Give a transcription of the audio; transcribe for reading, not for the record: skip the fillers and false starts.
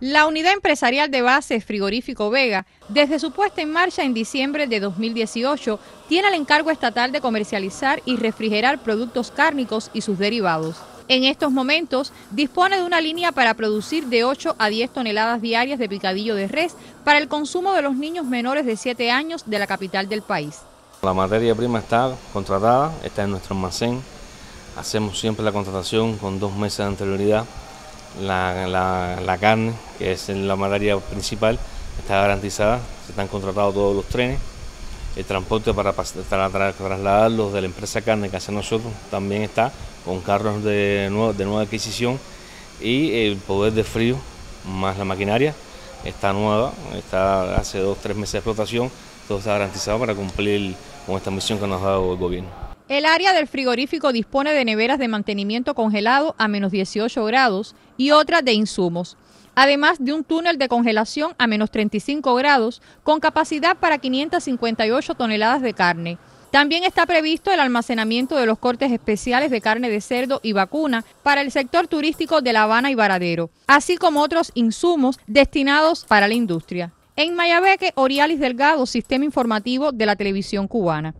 La unidad empresarial de base Frigorífico Vega, desde su puesta en marcha en diciembre de 2018, tiene el encargo estatal de comercializar y refrigerar productos cárnicos y sus derivados. En estos momentos dispone de una línea para producir de 8 a 10 toneladas diarias de picadillo de res para el consumo de los niños menores de 7 años de la capital del país. La materia prima está contratada, está en nuestro almacén. Hacemos siempre la contratación con 2 meses de anterioridad. La carne, que es la materia principal, está garantizada, se están contratados todos los trenes, el transporte para trasladarlos de la empresa carne que hace nosotros también está, con carros de nueva adquisición, y el poder de frío más la maquinaria está nueva, está hace 2 o 3 meses de explotación, todo está garantizado para cumplir con esta misión que nos ha dado el gobierno. El área del frigorífico dispone de neveras de mantenimiento congelado a menos 18 grados y otra de insumos, además de un túnel de congelación a menos 35 grados con capacidad para 558 toneladas de carne. También está previsto el almacenamiento de los cortes especiales de carne de cerdo y vacuna para el sector turístico de La Habana y Varadero, así como otros insumos destinados para la industria. En Mayabeque, Orialis Delgado, Sistema Informativo de la Televisión Cubana.